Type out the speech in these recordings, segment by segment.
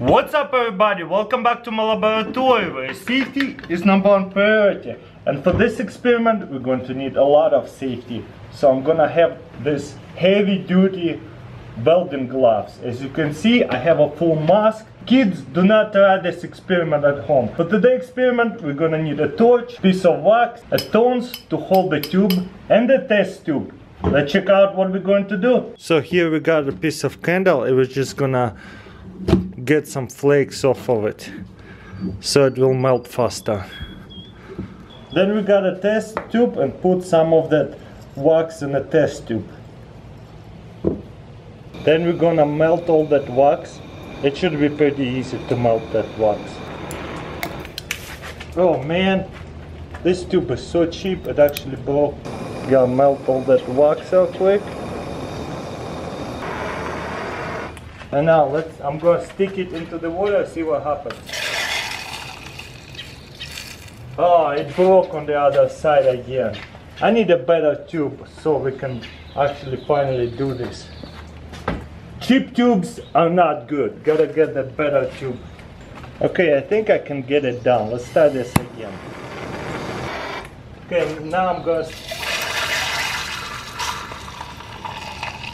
What's up, everybody? Welcome back to my laboratory where safety is number one priority. And for this experiment, we're going to need a lot of safety. So I'm gonna have this heavy duty welding gloves. As you can see, I have a full mask. Kids, do not try this experiment at home. For today's experiment, we're gonna need a torch, piece of wax, a tongs to hold the tube, and a test tube. Let's check out what we're going to do. So here we got a piece of candle. It was just gonna get some flakes off of it, so it will melt faster. Then we got a test tube and put some of that wax in the test tube. Then we're gonna melt all that wax. It should be pretty easy to melt that wax. Oh man, this tube is so cheap, it actually broke. Gotta melt all that wax out quick. And now I'm gonna stick it into the water, see what happens. Oh, it broke on the other side again. I need a better tube so we can actually finally do this. Cheap tubes are not good. Gotta get the better tube. Okay, I think I can get it down. Let's try this again. Okay, now I'm gonna...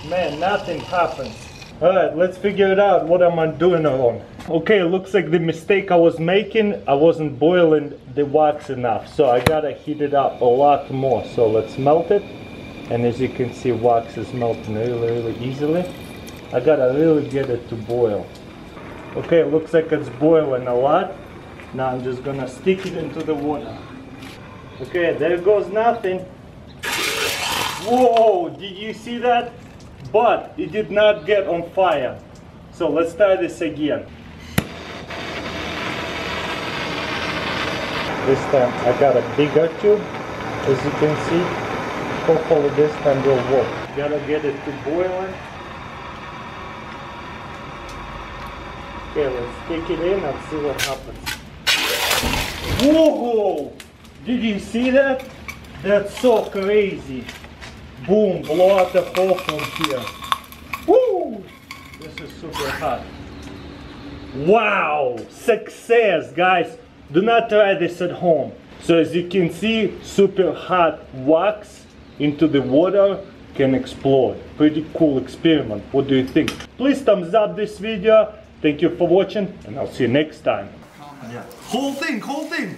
Man, nothing happens. Alright, let's figure it out. What am I doing wrong? Okay, looks like the mistake I was making, I wasn't boiling the wax enough. So I gotta heat it up a lot more. So let's melt it. And as you can see, wax is melting really easily. I gotta really get it to boil. Okay, looks like it's boiling a lot. Now I'm just gonna stick it into the water. Okay, there goes nothing. Whoa, did you see that? But it did not get on fire. So let's try this again. This time I got a bigger tube, as you can see. Hopefully this time will work. Gotta get it to boiling. Okay, let's take it in and see what happens. Whoa! Did you see that? That's so crazy. Boom, blow out the hole from here. Woo! This is super hot. Wow, success, guys. Do not try this at home. So as you can see, super hot wax into the water can explode. Pretty cool experiment. What do you think? Please thumbs up this video. Thank you for watching, and I'll see you next time. Yeah. Whole thing, whole thing.